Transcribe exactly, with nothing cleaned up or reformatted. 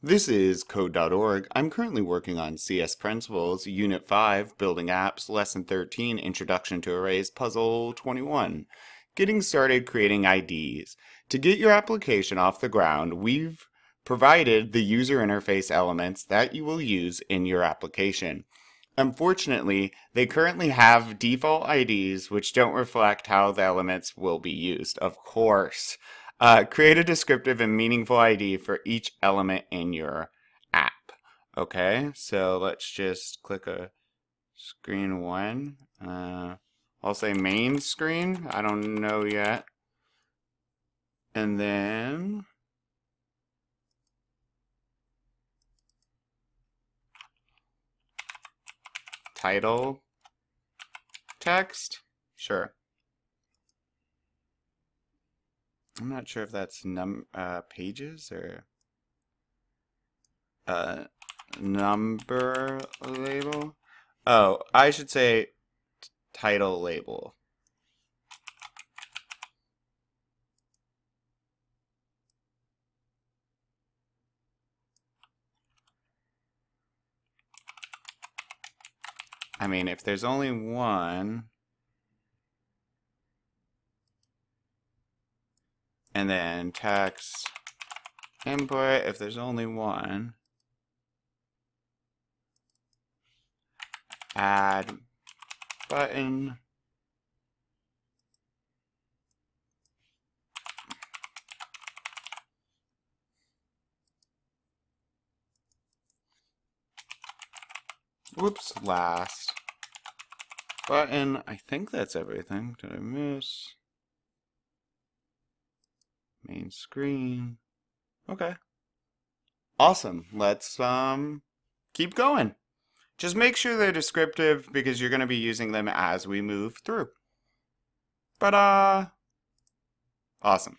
This is Code dot org. I'm currently working on C S Principles, Unit five, Building Apps, Lesson thirteen, Introduction to Arrays, Puzzle twenty-one. Getting started creating I Ds. To get your application off the ground, we've provided the user interface elements that you will use in your application. Unfortunately, they currently have default I Ds which don't reflect how the elements will be used, of course. Uh, create a descriptive and meaningful I D for each element in your app. Okay, so let's just click a screen one. Uh, I'll say main screen. I don't know yet. And then title text. Sure. I'm not sure if that's num uh, pages or uh, number label. Oh, I should say title label. I mean, if there's only one. And then text input, if there's only one. Add button. Whoops, last button. I think that's everything. Did I miss? Main screen. Okay. Awesome. Let's um keep going. Just make sure they're descriptive because you're going to be using them as we move through. But uh awesome.